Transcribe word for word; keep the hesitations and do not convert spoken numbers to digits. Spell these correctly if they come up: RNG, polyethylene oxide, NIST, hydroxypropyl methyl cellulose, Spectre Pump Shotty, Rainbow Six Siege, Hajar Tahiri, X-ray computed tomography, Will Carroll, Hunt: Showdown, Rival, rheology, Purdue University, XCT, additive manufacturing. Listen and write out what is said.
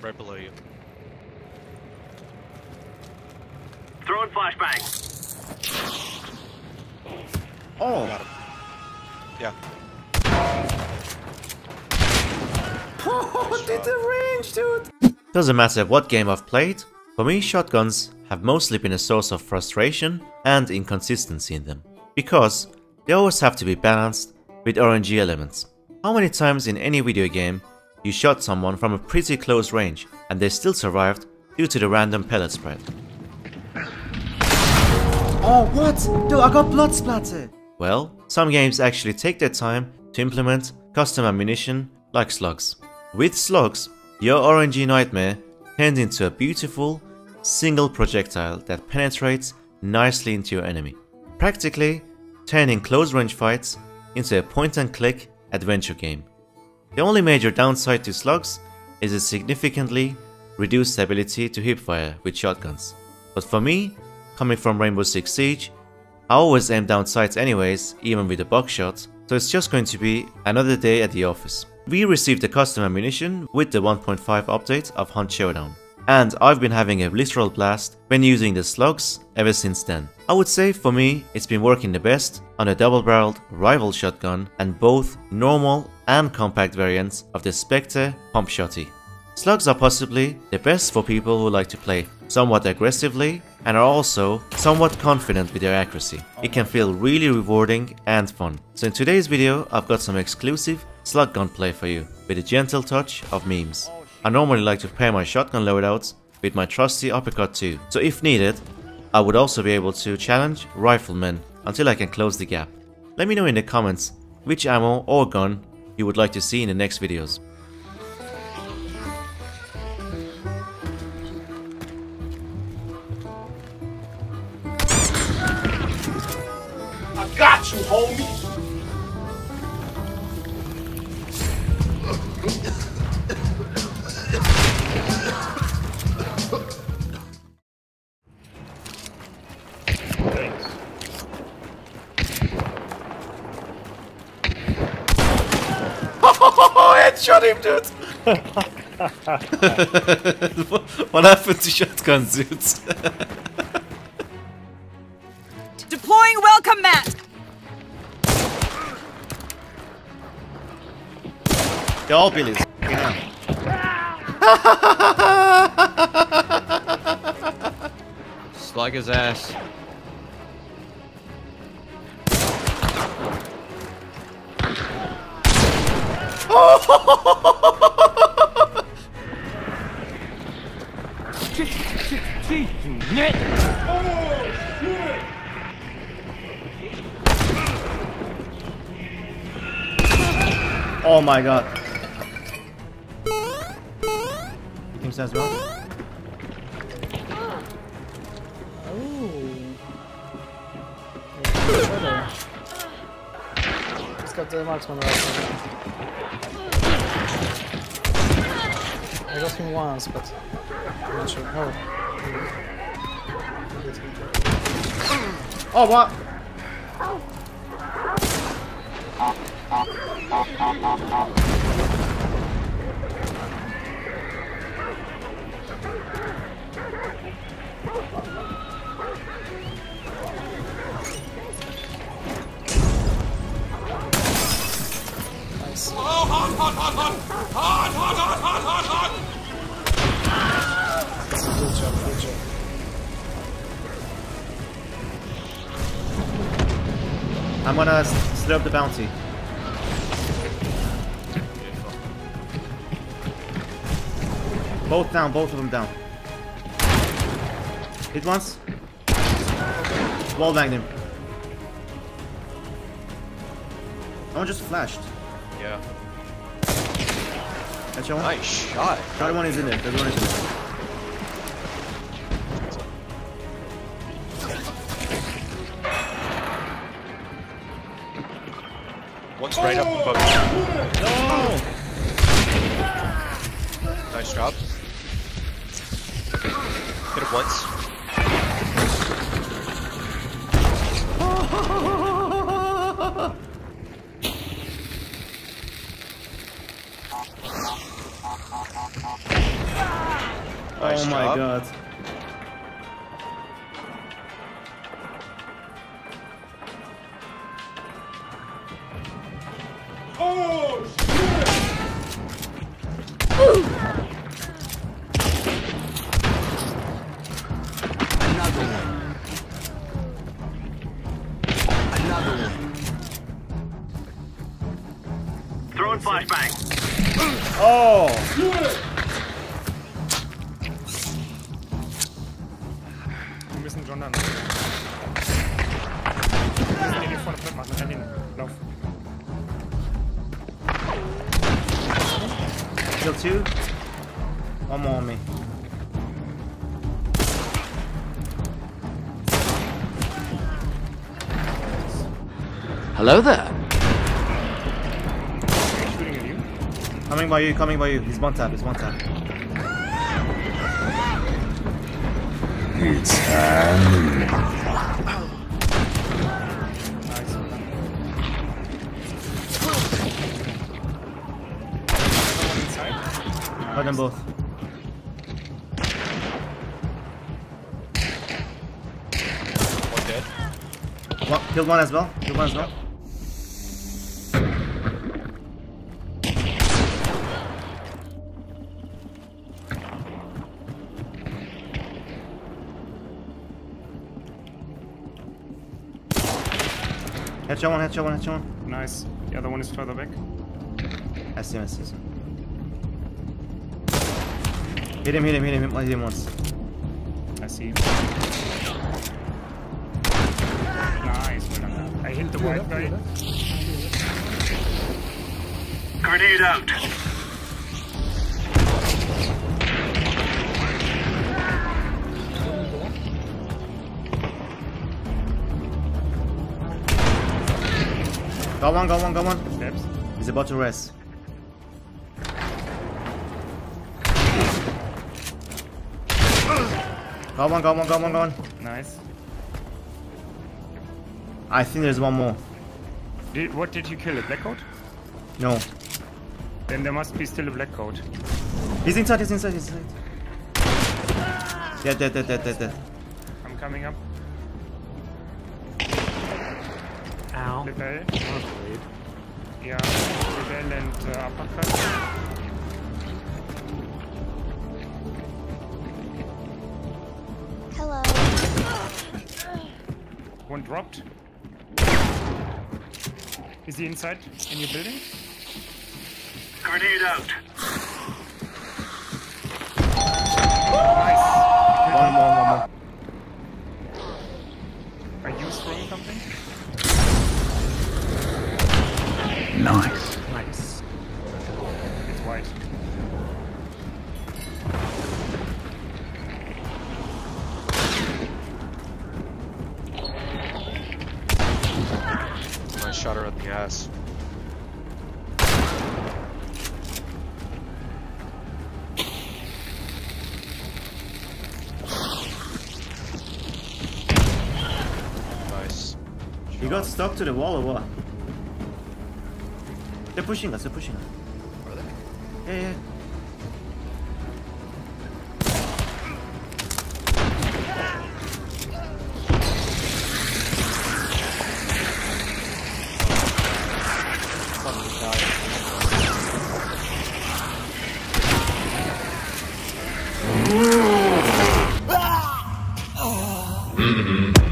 Right below you. Throwing flashbang. Oh. Got him. Yeah. Oh, did the range, dude! Doesn't matter what game I've played, for me shotguns have mostly been a source of frustration and inconsistency in them, because they always have to be balanced with R N G elements. How many times in any video game you shot someone from a pretty close range and they still survived due to the random pellet spread? Oh what? Dude, I got blood splattered! Well, some games actually take their time to implement custom ammunition like slugs. With slugs, your R N G nightmare turns into a beautiful single projectile that penetrates nicely into your enemy, practically turning close range fights into a point and click adventure game. The only major downside to slugs is its significantly reduced ability to hipfire with shotguns. But for me, coming from Rainbow Six Siege, I always aim down sights anyways, even with a buck shot, so it's just going to be another day at the office. We received the custom ammunition with the one point five update of Hunt Showdown, and I've been having a literal blast when using the slugs ever since then. I would say for me it's been working the best on a double-barreled Rival shotgun and both normal and compact variants of the Spectre Pump Shotty. Slugs are possibly the best for people who like to play somewhat aggressively and are also somewhat confident with their accuracy. It can feel really rewarding and fun. So in today's video I've got some exclusive slug gun play for you with a gentle touch of memes. I normally like to pair my shotgun loadouts with my trusty uppercut too, so if needed I would also be able to challenge riflemen until I can close the gap. Let me know in the comments which ammo or gun you would like to see in the next videos. I got you, homie! Shot him, dude! What happened to shotgun suits? Deploying welcome mat! They're all Billies. Slug his ass. Oh my god. You think that's wrong? Oh. Let's go to the marksman right now. I got him once, but I'm not sure how. Oh, what? Nice. Oh, hot, hot, hot, hot! Hot, hot, hot, hot, hot, hot! I'm gonna slurp the bounty. Both down, both of them down. Hit once. Wall banged him. Someone just flashed. Yeah. That's your one. Nice shot. That one is in there. That one is in there. One straight up above you. No! Nice job. Hit it once. Nice oh job. my god. Oh shit! Another one. Another one. Throwing flashbang. Oh. Shoot. Kill two. One more on me. Hello there. He's shooting at you. Coming by you, coming by you. He's one tap, he's one tap. It's time. Got them both. One dead. One, killed one as well. Killed one as well. Headshot one, headshot one, headshot one. Nice. The other one is further back. I see him, I see him. Hit him, hit him, hit him, hit him once. I see him. Nice, well done. I hit the white guy. Grenade out. Got one, got one, got one. Steps. He's about to rest. Got one, got one, got one, got one. Nice. I think there's one more. Did, what did you kill? A black coat? No. Then there must be still a black coat. He's inside, he's inside, he's inside. Dead, dead, dead, dead, dead, dead. I'm coming up. Ow. Rebel. Oh, yeah, Rebel and uh, uppercut. Hello. One dropped. Is he inside in your building? Grenade out. Nice. One more, one more. Are you throwing something? Nice. Nice. It's white. Shot her up the ass. Nice. You got stuck to the wall or what? They're pushing us, they're pushing us. Are they? Yeah, yeah. Mm-hmm.